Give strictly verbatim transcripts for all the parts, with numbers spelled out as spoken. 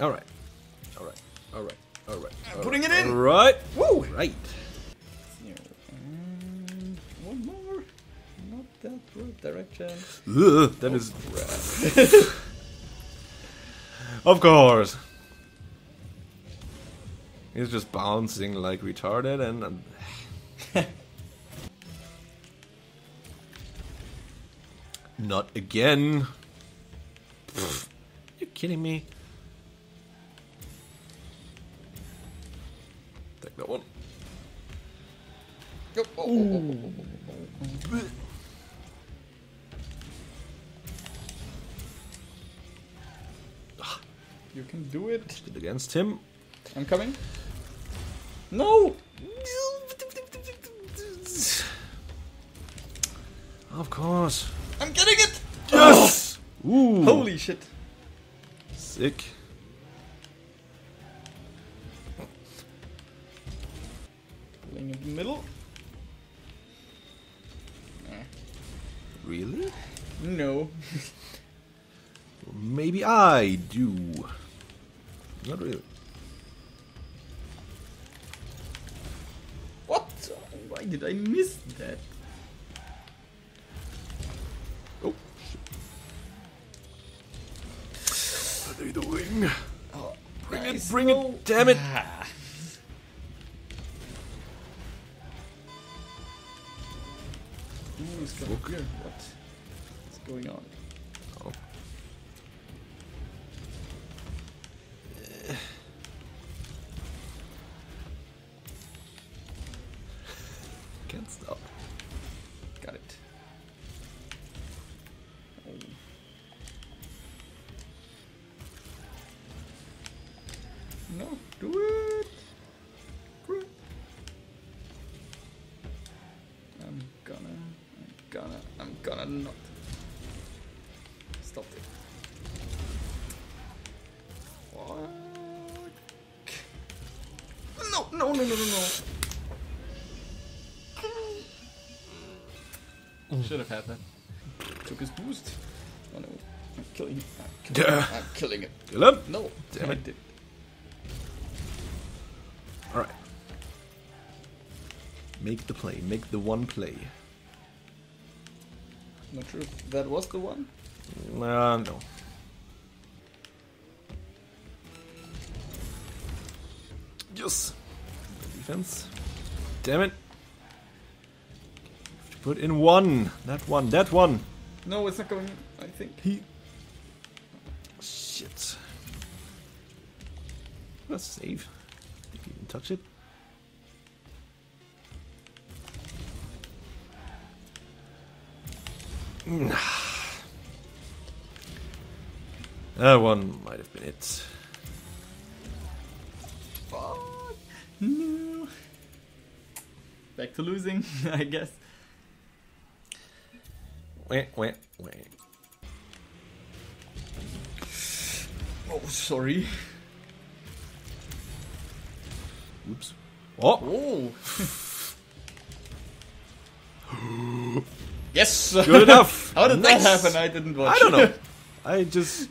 All right. All right. All right. All right. All Putting right. it in. All right. Woo. Right. And one more. Not that right direction. Ugh, that oh, is crap. Of course. It's just bouncing like retarded, and. and Not again. Pfft. You kidding me? Take that one. Oh, oh, oh, oh, oh. You can do it. Did it against him. I'm coming. No! Of course. I'm getting it! Yes! Oh. Ooh. Holy shit. Sick. Pulling in the middle. Really? No. Maybe I do. Not really. What? Why did I miss that? Oh, shit. What are you doing? Oh, bring nice. it, bring oh. it, damn it! Ah. What's going, What's going on? Oh. Can't stop. Got it. Oh. No, do it. Great. I'm gonna, I'm gonna, I'm gonna not. Stop it. Fuck. No, no, no, no, no, no. Should have had that. Took his boost. Oh no. I'm killing it. I'm killing, it. I'm killing it. Kill him? No. Damn it. Alright. Make the play. Make the one play. Not sure if that was the one? Uh, no. Yes. Defense. Damn it. Put in one. That one. That one. No, it's not going in, I think. He... Shit. Let's save. If you can touch it. That one might have been it. Fuck. No. Back to losing, I guess. Wait, wait, wait. Oh, sorry. Oops. Oh! oh. Yes! Good enough! How did nice. that happen? I didn't watch. I don't know. I just...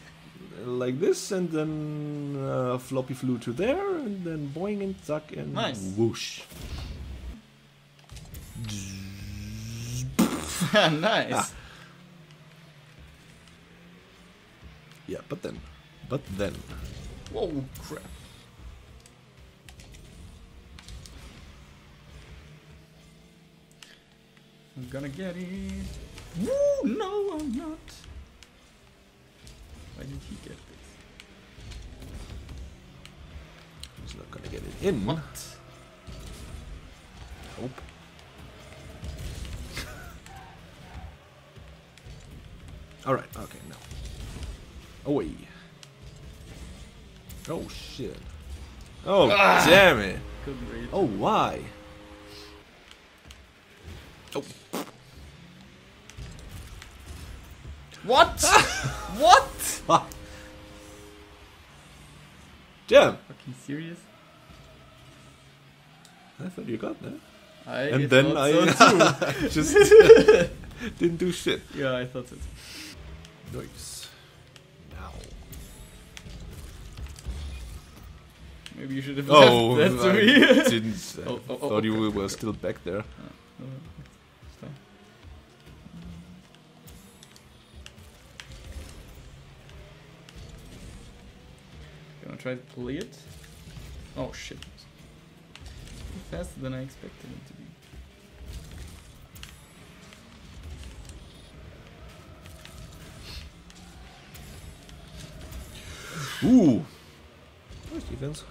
Like this, and then... Uh, floppy flew to there, and then boing and suck and... Nice. Whoosh. nice! Ah. Yeah, but then, but then. Whoa, crap. I'm gonna get it. Woo, no, I'm not. Why did he get this? He's not gonna get it in. What? Nope. Alright, okay, now. Away. Oh shit. Oh ah, damn it. Couldn't read. Oh why? Oh. What? what? Ah. Damn. Are you fucking serious? I thought you got that. I and then I so just didn't do shit. Yeah, I thought so. Nice. Maybe you should have left oh, that to I me. Didn't. I oh, oh, thought oh, okay, you were okay. still back there. Oh, okay. Gonna try to play it. Oh shit. Faster than I expected it to be. Ooh! Nice defense.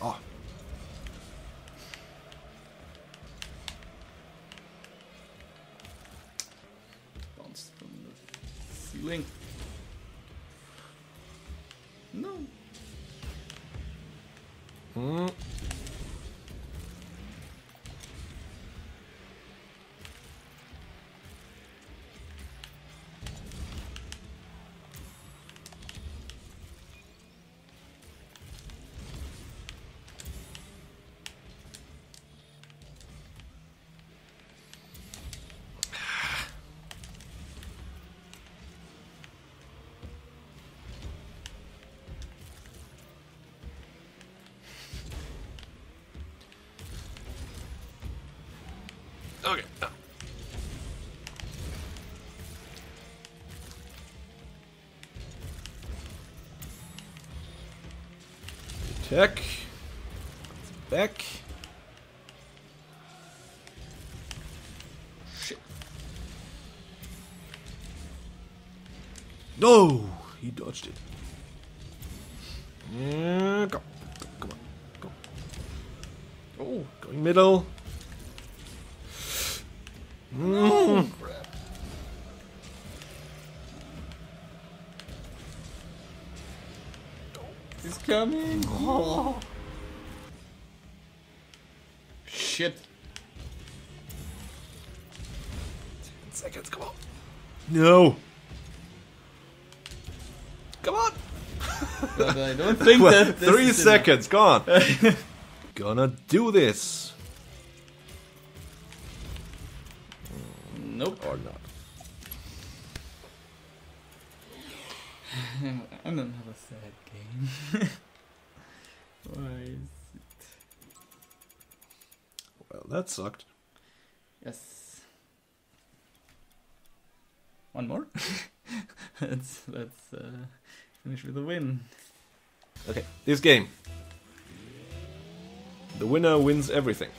Oh. Bounced from the ceiling. No. Mm. Okay. Oh. Attack. Back. Shit. No, he dodged it. Yeah, go. Come on. Go. Oh, going middle. No! Mm. Crap. He's coming! Oh. Shit! Ten seconds, come on! No! Come on! But I don't think well, that this Three is seconds, enough. Gone! Gonna do this! Nope. Or not. I'm gonna have a sad game. Why is it? Well, that sucked. Yes. One more? let's let's uh, finish with a win. Okay, this game. The winner wins everything.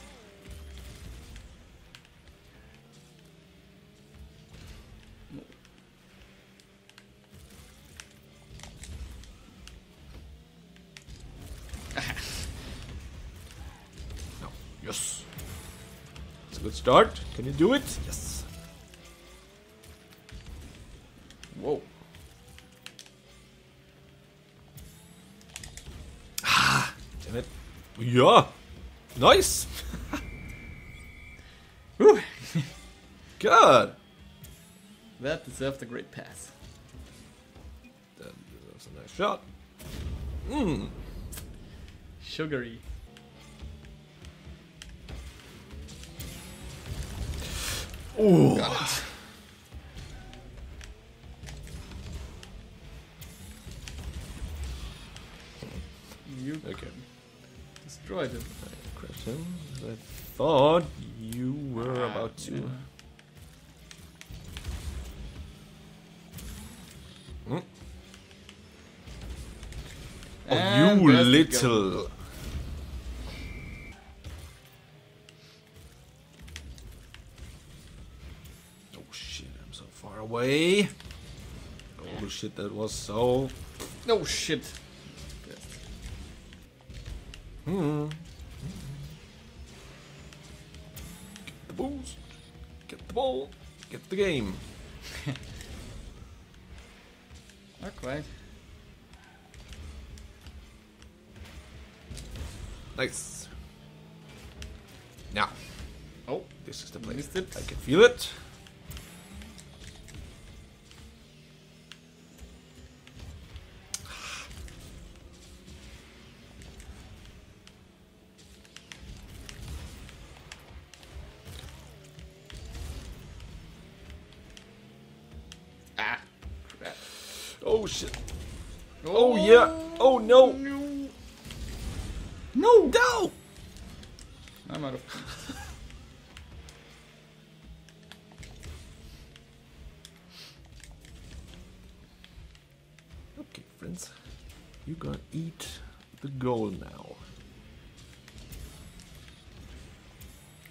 Yes. It's a good start. Can you do it? Yes. Whoa. Ah, damn it. Yeah. Nice. God. That deserved a great pass. That deserves a nice shot. Mmm. Sugary. Ooh. Got it. You okay. Destroyed him. I crashed him. I thought you were ah, about to. Yeah. Hmm. Oh, you little. Far away. Oh shit, that was so. No shit. Hmm. Get the balls. Get the ball. Get the game. Not quite. Nice. Now. Oh, this is the place. Missed it. I can feel it. Oh shit. Oh, oh yeah. Oh no. No. No. No. I'm out of. Okay, friends. You gotta eat the goal now.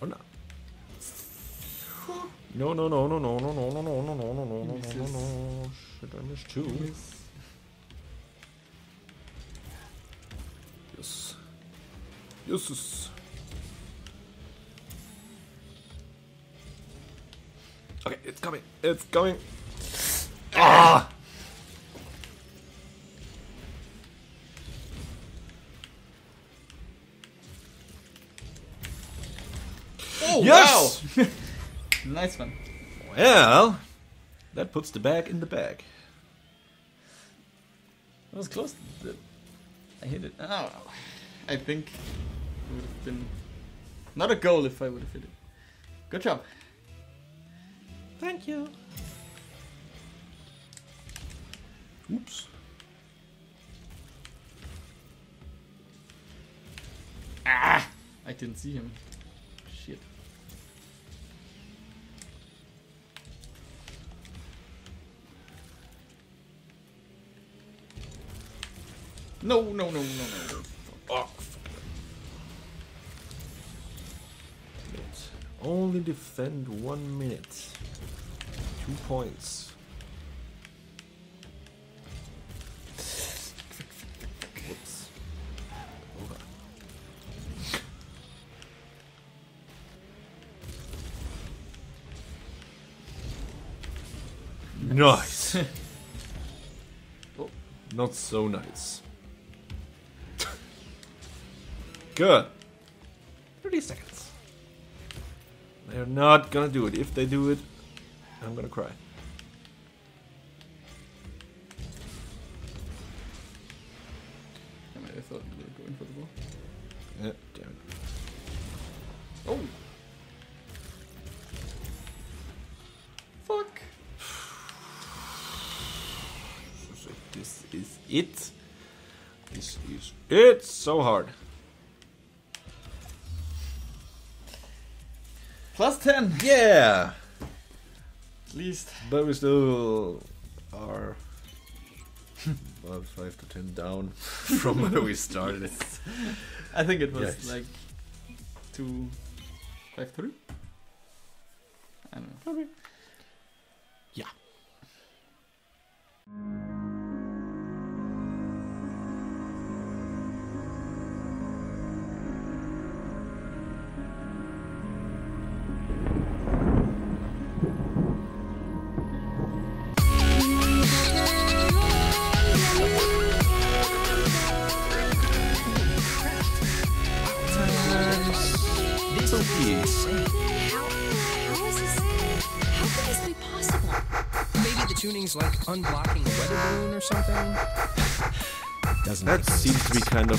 Or not. No, no, no, no, no, no, no, no, no, no, no, no, no, no, no. Shit, I missed two. Yes. Yes. Okay, it's coming. It's coming. Ah! Oh, yes! Wow. Nice one. Well, that puts the bag in the bag. That was close. I hit it. Oh, I think it would have been not a goal if I would have hit it. Good job. Thank you. Oops. Ah! I didn't see him. Shit. No, no, no, no, no. Oh, let's only defend one minute. Two points. Whoops. Over. Nice. Oh. Not so nice. Good. thirty seconds. They're not gonna do it. If they do it, I'm gonna cry. I might have thought you were going for the ball. Yeah, damn it. Oh! Fuck! This is it. This is it. So hard. Plus ten! Yeah! At least. But we still are about five to ten down from where we started. I think it was yes. like two, five, three? I don't know. Probably. Yeah. Like unblocking a weather balloon or something. Doesn't that seems to be kind of